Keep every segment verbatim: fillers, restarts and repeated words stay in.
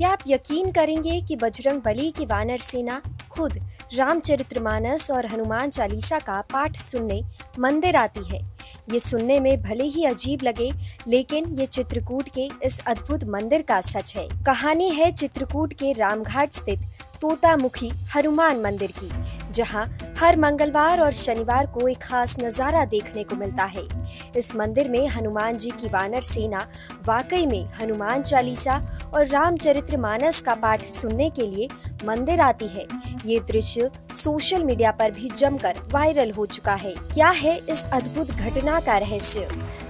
क्या आप यकीन करेंगे कि बजरंग बली की वानर सेना खुद रामचरितमानस और हनुमान चालीसा का पाठ सुनने मंदिर आती है। ये सुनने में भले ही अजीब लगे, लेकिन ये चित्रकूट के इस अद्भुत मंदिर का सच है। कहानी है चित्रकूट के रामघाट स्थित तोता मुखी हनुमान मंदिर की, जहां हर मंगलवार और शनिवार को एक खास नज़ारा देखने को मिलता है। इस मंदिर में हनुमान जी की वानर सेना वाकई में हनुमान चालीसा और रामचरितमानस का पाठ सुनने के लिए मंदिर आती है। ये दृश्य सोशल मीडिया पर भी जमकर वायरल हो चुका है। क्या है इस अद्भुत घटना का रहस्य,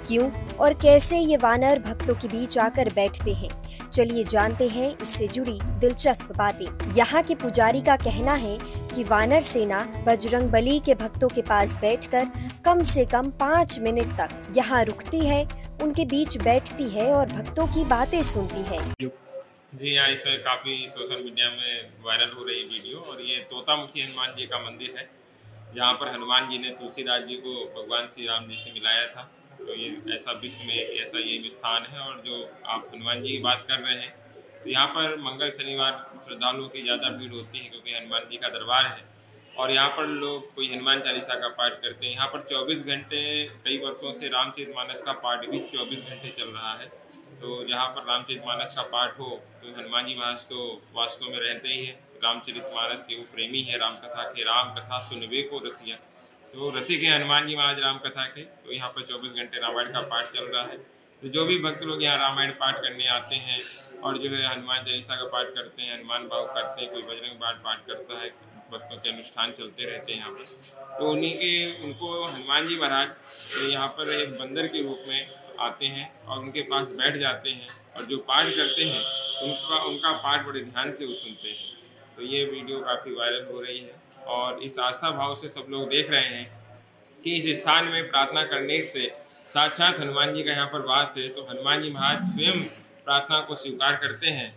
क्यों और कैसे ये वानर भक्तों के बीच आकर बैठते हैं? चलिए जानते हैं इससे जुड़ी दिलचस्प बातें। यहाँ के पुजारी का कहना है कि वानर सेना बजरंग बली के भक्तों के पास बैठकर कम से कम पाँच मिनट तक यहाँ रुकती है, उनके बीच बैठती है और भक्तों की बातें सुनती है। जी हाँ, इस काफी सोशल मीडिया में वायरल हो रही वीडियो। और ये तोता मुखी हनुमान जी का मंदिर है, जहाँ पर हनुमान जी ने तुलसीदास जी को भगवान श्री राम जी से मिलाया था। तो ये ऐसा विश्व में ऐसा ये स्थान है। और जो आप हनुमान जी की बात कर रहे हैं, तो यहाँ पर मंगल शनिवार श्रद्धालुओं की ज़्यादा भीड़ होती है, क्योंकि हनुमान जी का दरबार है। और यहाँ पर लोग कोई हनुमान चालीसा का पाठ करते हैं। यहाँ पर चौबीस घंटे, कई वर्षों से रामचरितमानस का पाठ भी चौबीस घंटे चल रहा है। तो जहाँ पर रामचरितमानस का पाठ हो, तो हनुमान जी महाराज तो वास्तव में रहते ही है। रामचरितमानस के वो प्रेमी है रामकथा के। राम कथा सुनबे को रसिया, तो रसिक है हनुमान जी महाराज राम कथा के। तो यहाँ पर चौबीस घंटे रामायण का पाठ चल रहा है। तो जो भी भक्त लोग यहाँ रामायण पाठ करने आते हैं और जो है हनुमान चालीसा का पाठ करते हैं, हनुमान भाव करते हैं, कोई बजरंग पाठ पाठ करता है, भक्तों के अनुष्ठान चलते रहते हैं यहाँ पर। तो उन्हीं के उनको हनुमान जी महाराज यहाँ पर एक बंदर के रूप में आते हैं और उनके पास बैठ जाते हैं, और जो पाठ करते हैं उनका उनका पाठ बड़े ध्यान से वो सुनते हैं। तो ये वीडियो काफ़ी वायरल हो रही है और इस आस्था भाव से सब लोग देख रहे हैं कि इस स्थान में प्रार्थना करने से साक्षात हनुमान जी का यहाँ पर वास है। तो हनुमान जी महाराज स्वयं प्रार्थना को स्वीकार करते हैं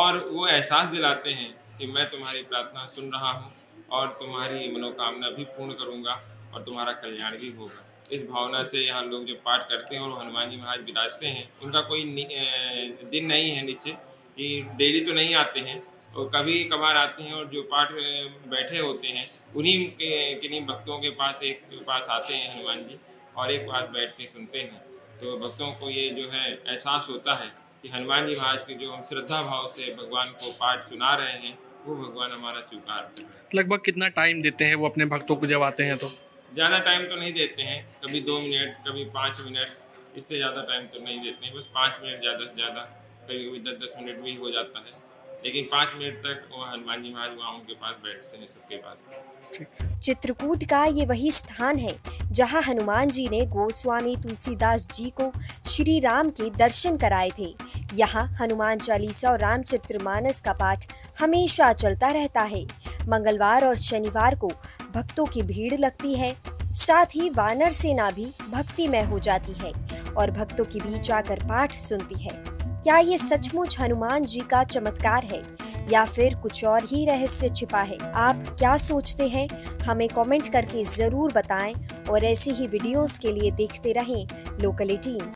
और वो एहसास दिलाते हैं कि मैं तुम्हारी प्रार्थना सुन रहा हूँ और तुम्हारी मनोकामना भी पूर्ण करूँगा और तुम्हारा कल्याण भी होगा। इस भावना से यहाँ लोग जो पाठ करते हैं और हनुमान जी महाराज विराजते हैं। उनका कोई दिन नहीं है निश्चित कि डेली तो नहीं आते हैं, और कभी कभार आते हैं। और जो पाठ बैठे होते हैं उन्हीं के किन्हीं भक्तों के पास एक पास आते हैं हनुमान जी और एक पास बैठ के सुनते हैं। तो भक्तों को ये जो है एहसास होता है कि हनुमान जी महाराज के जो हम श्रद्धा भाव से भगवान को पाठ सुना रहे हैं, वो भगवान हमारा स्वीकार कर रहे हैं। लगभग कितना टाइम देते हैं वो अपने भक्तों को जब आते हैं? तो ज़्यादा टाइम तो नहीं देते हैं, कभी दो मिनट कभी पाँच मिनट इससे ज़्यादा टाइम तो नहीं देते हैं। बस पाँच मिनट ज़्यादा से ज़्यादा, कभी कभी दस दस मिनट भी हो जाता है, लेकिन पाँच मिनट तक वो हनुमान जी महाराज वहाँ उनके पास बैठते हैं सबके पास। चित्रकूट का ये वही स्थान है जहाँ हनुमान जी ने गोस्वामी तुलसीदास जी को श्री राम के दर्शन कराए थे। यहाँ हनुमान चालीसा और रामचरितमानस का पाठ हमेशा चलता रहता है। मंगलवार और शनिवार को भक्तों की भीड़ लगती है, साथ ही वानर सेना भी भक्तिमय हो जाती है और भक्तों के बीच आकर पाठ सुनती है। क्या ये सचमुच हनुमान जी का चमत्कार है या फिर कुछ और ही रहस्य छिपा है? आप क्या सोचते हैं, हमें कमेंट करके ज़रूर बताएं और ऐसी ही वीडियोस के लिए देखते रहें लोकल अठारह।